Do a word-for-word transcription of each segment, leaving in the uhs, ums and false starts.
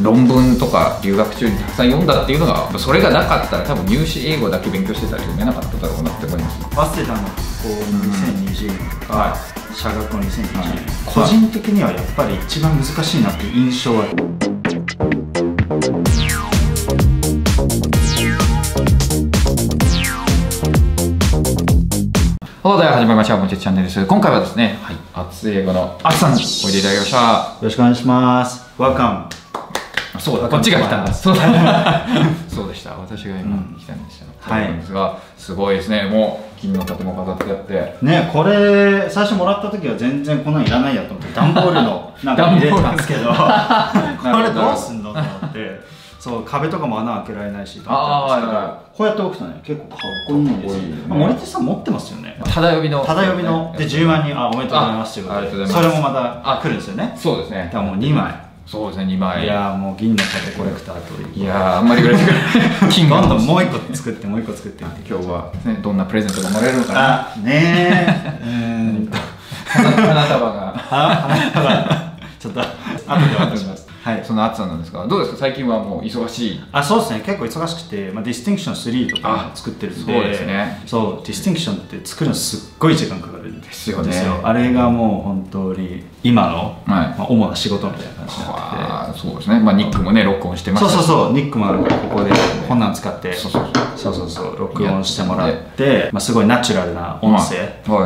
論文とか留学中にたくさん読んだっていうのが、それがなかったら多分入試英語だけ勉強してたら読めなかっただろうなって思います。早稲田のにせんにじゅうねんとか社学のにせんにじゅうねん、個人的にはやっぱり一番難しいなっていう印象はある。どうだよ、始めましょう。もちチャンネルです。今回はですね、はい、熱い英語のあつさんにおいでいただきました。よろしくお願いします。ワカン。そうだ、こっちが来たんだ。そうだ。そうでした。私が今来たんでした。はい。ですが、すごいですね。もう金の盾も飾ってあって。ね、これ最初もらった時は全然こんなんいらないやと思って、段ボールのなんか入れてたんですけど、これどうすんのと思って、そう壁とかも穴開けられないしとか。こうやって置くとね、結構かっこいいんですよ。森手さん持ってますよね。ただ呼びの。ただ呼びの。で、じゅうまんにん、あ、おめでとうございますということで。それもまた来るんですよね。そうですね。だからもうにまい。そうですね、にまい。いやもう銀の盾コレクターという。いやあんまりぐらい金どんどんもういっこ作って、もういっこ作って。今日はどんなプレゼントが生まれるのかな。ねえ。うん。花束が。花束。ちょっと後で渡します。はい、そのあつさんなんですが、どうですか、最近はもう忙しい？あ、そうですね、結構忙しくて、まあ、ディスティンクションスリーとか作ってるんで、そうですね、そう、ディスティンクションって作るのすっごい時間かかるんですよね。あれがもう本当に今の、まあ、主な仕事みたいな感じになってて、そうですね、まあ、ニックもね、録音してます。そうそうそう、ニックもあるから、ここでこんなん使って、そうそうそう、録音してもらって、まあ、すごいナチュラルな音声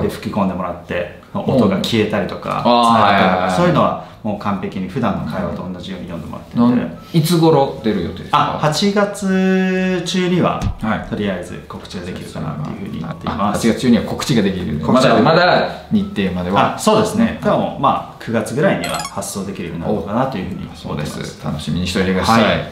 で吹き込んでもらって、音が消えたりとか、そういうのは、もう完璧に普段の会話と同じように読んでもらってて、いつ頃出る予定ですか？あ、はちがつ中にはとりあえず告知ができるかなっていうふうになっています。はちがつ中には告知ができる。まだまだ日程までは、そうですね、でもまあくがつぐらいには発送できるようになるのかなというふうに。そうです、楽しみにしておいてください。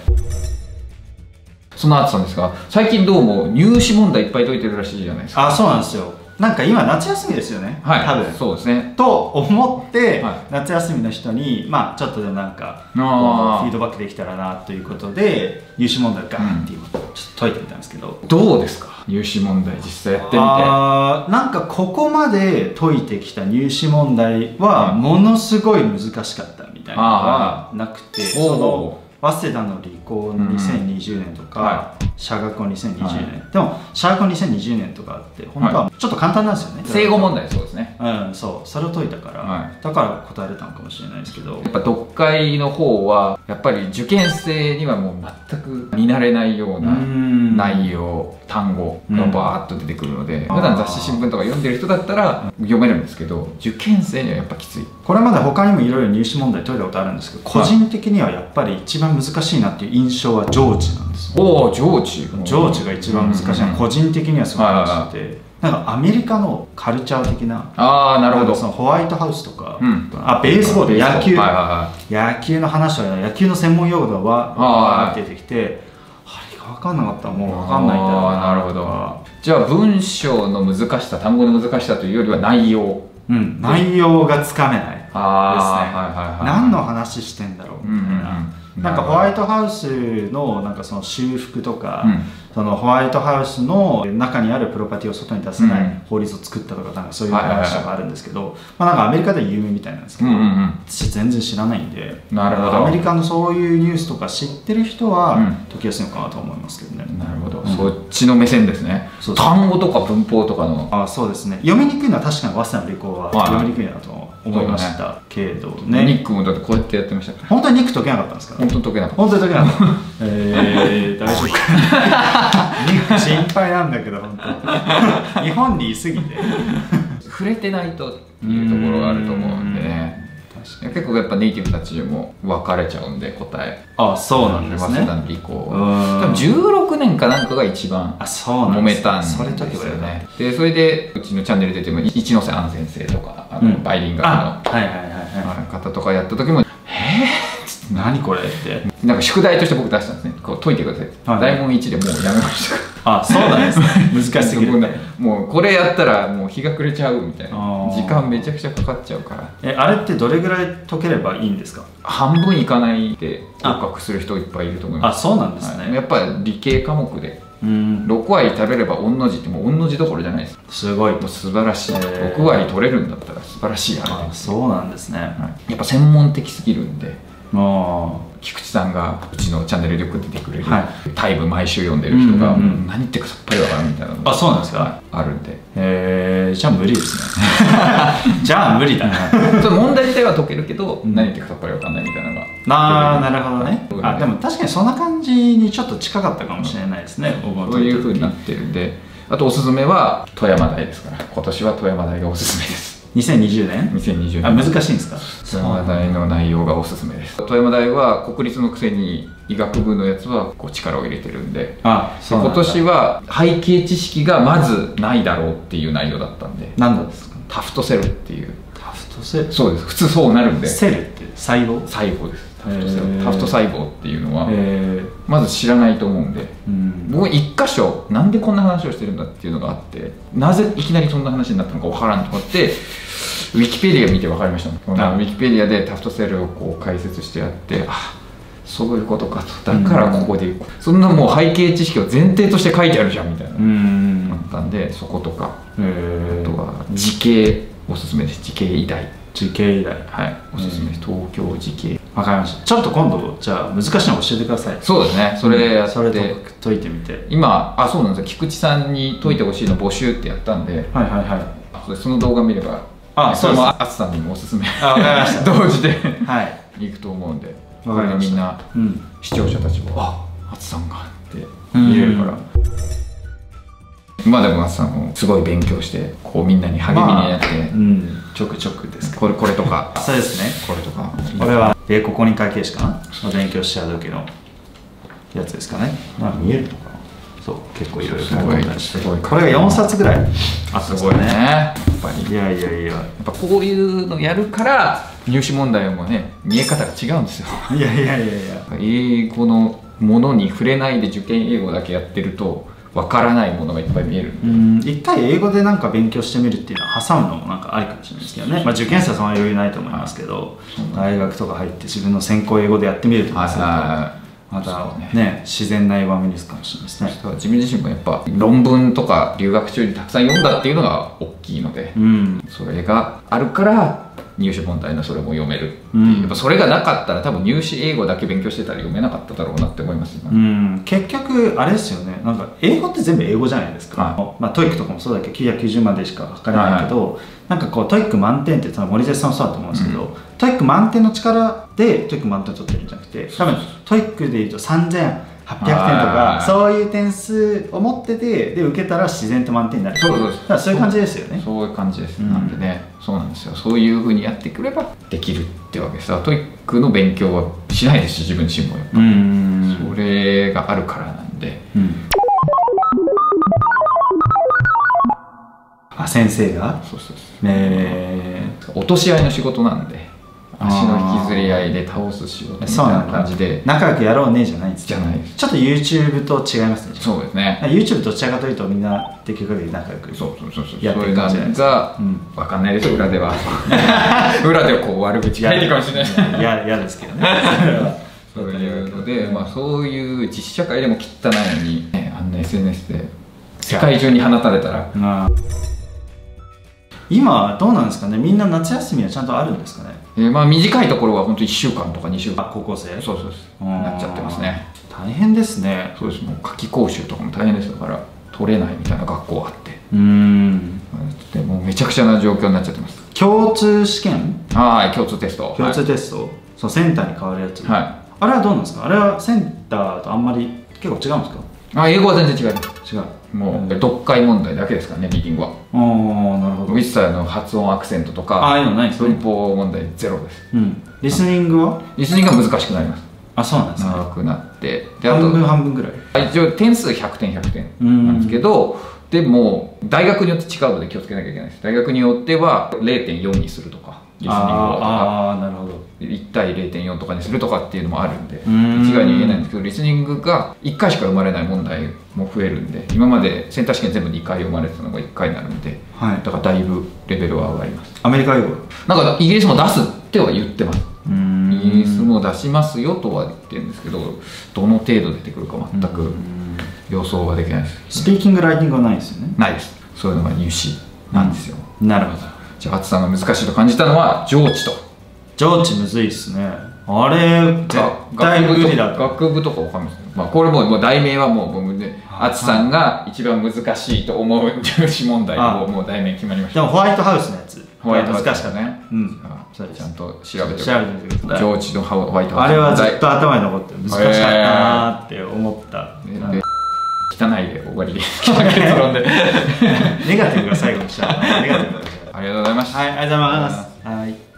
そのあつさんですが、最近どうも入試問題いっぱい解いてるらしいじゃないですか。あ、そうなんですよ。なんか今夏休みですよね、多分。そうですね。と思って、夏休みの人に、まあちょっとでもなんか、フィードバックできたらなということで、入試問題をガーンっていうことをちょっと解いてみたんですけど。どうですか、入試問題実際やってみて。あー、なんかここまで解いてきた入試問題は、ものすごい難しかったみたいなのはなくて、その、早稲田の理工のにせんにじゅうねんとか、社学のにせんにじゅうねん、でも社学のにせんにじゅうねんとかって本当はちょっと簡単なんですよね。正誤問題。そうですね、うん、そう、それを解いたからだから答えれたのかもしれないですけど、やっぱ読解の方はやっぱり受験生にはもう全く見慣れないような内容、単語がバーッと出てくるので、普段雑誌新聞とか読んでる人だったら読めるんですけど、受験生にはやっぱきつい。これまで他にもいろいろ入試問題解いたことあるんですけど、個人的にはやっぱり一番難しいなっていう印象は上智なんです。おお、上智。上智が一番難しいな、個人的にはすごい難しくて、なんかアメリカのカルチャー的な、ああなるほど、そのホワイトハウスとか、あ、ベースボール、野球、野球の話は野球の専門用語がわーって出てきて、あれが分かんなかったらもう分かんないんだろうな。なるほど。じゃあ文章の難しさ、単語の難しさというよりは内容、うん、内容がつかめないですね。何の話してんだろうみたいな。なんかホワイトハウスのなんかその修復とか、うん、そのホワイトハウスの中にあるプロパティを外に出せない法律を作ったとか、なんかそういう話とかあるんですけど、まあなんかアメリカでは有名みたいなんですけど、私全然知らないんで、なるほど、アメリカのそういうニュースとか知ってる人は解きやすいのかなと思いますけどね。うん、なるほど、うん、そっちの目線ですね。そうそう、単語とか文法とかの、あ、そうですね、読みにくいのは確かに早稲田の理工は読みにくいなと思いましたけどね。ニックもだってこうやってやってましたから。本当にニック解けなかったんですか？本当に解けなかった。本当に解けなかった。えー、大丈夫か。ニック心配なんだけど、本当。日本にいすぎて。触れてないというところがあると思うんでね。確かに。結構やっぱネイティブたちも分かれちゃうんで、答え。あ、そうなんですね。早稲田の理工は。多分じゅうろくねんかなんかが一番揉めたんですよね。で、それでうちのチャンネル出ても一ノ瀬杏先生とか、あのバイリンガルの方とかやった時も「えっ何これ」ってなんか宿題として僕出したんですね。こう解いてくださいって、大問いちでもうやめました。あ、そうなんですね。難しすぎる。もうこれやったらもう日が暮れちゃうみたいな、時間めちゃくちゃかかっちゃうから。え、あれってどれぐらい解ければいいんですか？半分いかないで合格する人いっぱいいると思います。あ、そうなんですね。やっぱり理系科目でろくわり食べれば御の字って、もう御の字どころじゃないです。すごい、もう素晴らしい。ろくわり取れるんだったら素晴らしい。あ、そうなんですね。やっぱ専門的すぎるんで、菊池さんがうちのチャンネルでよく出てくれる「タイム」毎週読んでる人が「何言ってかさっぱりわからん」みたいなのがあるんで、えじゃあ無理ですね。じゃあ無理だな。問題自体は解けるけど何言ってかさっぱりわかんないみたいなのが。ああなるほどね。あでも確かにそんな感じにちょっと近かったかもしれないですね。そういうふうになってるんで。あとおすすめは富山大ですから、今年は富山大がおすすめです。にせんにじゅうねん？ にせんにじゅうねん。あ、難しいんですか？富山大の内容がおすすめです。富山大は国立のくせに医学部のやつはこう力を入れてるんで、ああそうなんだ。今年は背景知識がまずないだろうっていう内容だったんで。何なんですか？タフトセルっていう。タフトセル？そうです。普通そうなるんで。セルって細胞？細胞です。タフトセル、タフト細胞っていうのはまず知らないと思うんで、僕一箇所なんでこんな話をしてるんだっていうのがあって、なぜいきなりそんな話になったのかわからんとかってウィキペディア見て分かりました。ウィキペディアでタフトセルをこう解説してやって、あそういうことかと、だからここでそんなもう背景知識を前提として書いてあるじゃんみたいなあったんで、そことかあとは慈恵おすすめです。慈恵医大。慈恵医大、はいおすすめです。東京慈恵。わかりました。ちょっと今度じゃあ難しいの教えてください。そうですね、それやって、うん、それ解いてみて。今あそうなんですよ、菊池さんに解いてほしいの募集ってやったんで、はいはいはい、その動画見ればあそれもあつさんにもおすすめ同時でいくと思うんで、わかりました。みんな、うん、視聴者たちもああつさんがって見れるから、まあでもあつさんもすごい勉強してこうみんなに励みになって、うん、ちょくちょくですか、これこれとかそうですね、これとかこれは英国認可形式かなの勉強した時のやつですかね。まあ見えるのかな。そう結構いろいろ考えたりして、これがよんさつぐらいあすごいねやっぱり。いやいやいや、やっぱこういうのやるから入試問題もね見え方が違うんですよ。いやいやいやいや、英語のものに触れないで受験英語だけやってるとわからないものがいっぱい見える。一回英語でなんか勉強してみるっていうのは挟むのもなんかありかもしれないですけどね。まあ受験生はそんな余裕ないと思いますけど、大学とか入って自分の専攻英語でやってみるとかすると、またね自然な英語を身につくかもしれないですね。自分自身もやっぱ論文とか留学中にたくさん読んだっていうのが大きいので、それがあるから入試問題のそれも読める。やっぱそれがなかったら多分入試英語だけ勉強してたら読めなかっただろうなって思います今。うん結局あれですよね、なんか英語って全部英語じゃないですか、はい、まあトイックとかもそうだけどきゅうひゃくきゅうじゅうまでしか測れないけど、はいはい、なんかこうトイック満点って森哲さんもそうだと思うんですけど、うん、トイック満点の力でトイック満点取ってるんじゃなくて、多分トイックでいうとさんぜんはっぴゃくてんとかそういう点数を持っててで受けたら自然と満点になる。そうそうそう、そういう感じですよね。そういう感じです、うん、なんでね、そうなんですよ。そういうふうにやってくればできるってわけさ。トイックの勉強はしないですし自分自身もやっぱりそれがあるからなんで、うん、あ先生がそうそうそう、ね、落とし合いの仕事なんで足の引きずり合いで倒す仕事みたいな感じで仲良くやろうねじゃないんですけど、ちょっと YouTube と違いますね。そうですね、 YouTube どちらかというとみんなできる限り仲良くやってる感じじゃないですか。分かんないですよ裏では。裏ではこう悪口やるかもしれない。嫌ですけどねそういうので、まあそういう実社会でも汚いのにあんな エスエヌエス で世界中に放たれたら。今どうなんですかね、みんな夏休みはちゃんとあるんですかね。えー、まあ短いところは本当いっしゅうかんとかにしゅうかん、高校生そうそうそうなっちゃってますね。大変ですね。そうです、もう夏季講習とかも大変です。だから取れないみたいな学校あって、うーんでもうめちゃくちゃな状況になっちゃってます。共通試験、はい共通テスト、共通テスト、はい、そう、センターに変わるやつ、はい、あれはどうなんですか。あれはセンターとあんまり結構違うんですか。あ、英語は全然違います。違う、もう読解問題だけですからね、リーディングは。ああなるほど。一切の発音アクセントとか、ああいうのないですね。文法問題ゼロです。うんリスニングはリスニングは難しくなります。あそうなんですね。長くなって半分半分ぐらい、一応点数ひゃくてんひゃくてんなんですけど、でも大学によって違うので気をつけなきゃいけないです。大学によっては れいてんよん にするとか、リスニングとか、ああなるほど、いち対 れいてんよん とかにするとかっていうのもあるんで一概に言えないんですけど、リスニングがいっかいしか読まれない問題も増えるんで、今までセンター試験全部にかい読まれてたのがいっかいになるんで、はい、だからだいぶレベルは上がります。アメリカ英語なんかイギリスも出すっては言ってます。イギリスも出しますよとは言ってるんですけど、どの程度出てくるか全く予想はできないです。スピーキングライティングはないですよね。ないです。そういうのが入試なんですよ。なるほど。じゃああつさんが難しいと感じたのは上智と。上智むずいっすね。ああれ絶対無理だと。学部とかわかんないですね。まあこれもう題名はもう僕で、あつさんが一番難しいと思う入試問題をもう題名決まりました。でもホワイトハウスのやつホワイト難しかったね。うん。ちゃんと調べて調べてください。上智のホワイトハウス。あれはずっと頭に残ってる。難しかったなーって思った。汚いで終わりで。結論で。ネガティブが最後にした。ネガティブ。ありがとうございました。はい、ありがとうございます。はい。